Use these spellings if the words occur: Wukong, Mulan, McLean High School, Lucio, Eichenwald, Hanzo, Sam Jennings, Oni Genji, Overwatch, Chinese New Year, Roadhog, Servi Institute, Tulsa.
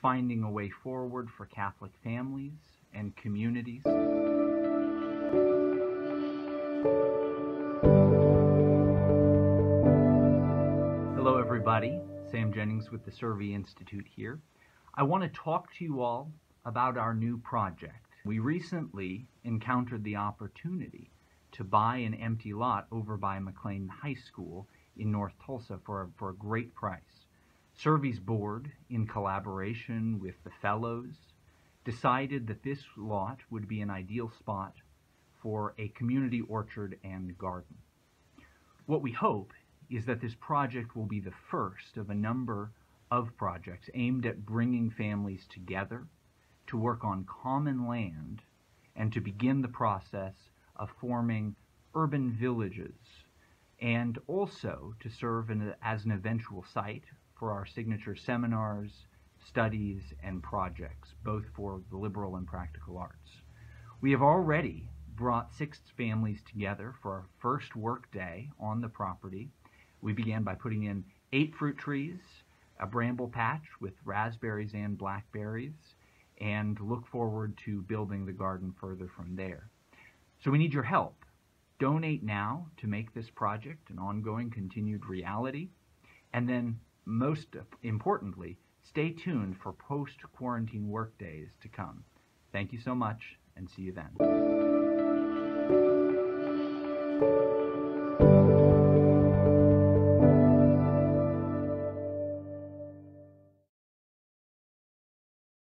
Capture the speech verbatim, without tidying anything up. finding a way forward for Catholic families and communities. Hello everybody, Sam Jennings with the Servi Institute here. I want to talk to you all about our new project. We recently encountered the opportunity to buy an empty lot over by McLean High School in North Tulsa for a, for a great price. Servi's board, in collaboration with the fellows, decided that this lot would be an ideal spot for a community orchard and garden. What we hope is that this project will be the first of a number of projects aimed at bringing families together to work on common land and to begin the process of forming urban villages, and also to serve in a, as an eventual site for our signature seminars, studies, and projects, both for the liberal and practical arts. We have already brought six families together for our first work day on the property. We began by putting in eight fruit trees, a bramble patch with raspberries and blackberries, and look forward to building the garden further from there. So we need your help. Donate now to make this project an ongoing, continued reality, and then most importantly, stay tuned for post-quarantine work days to come. Thank you so much, and see you then.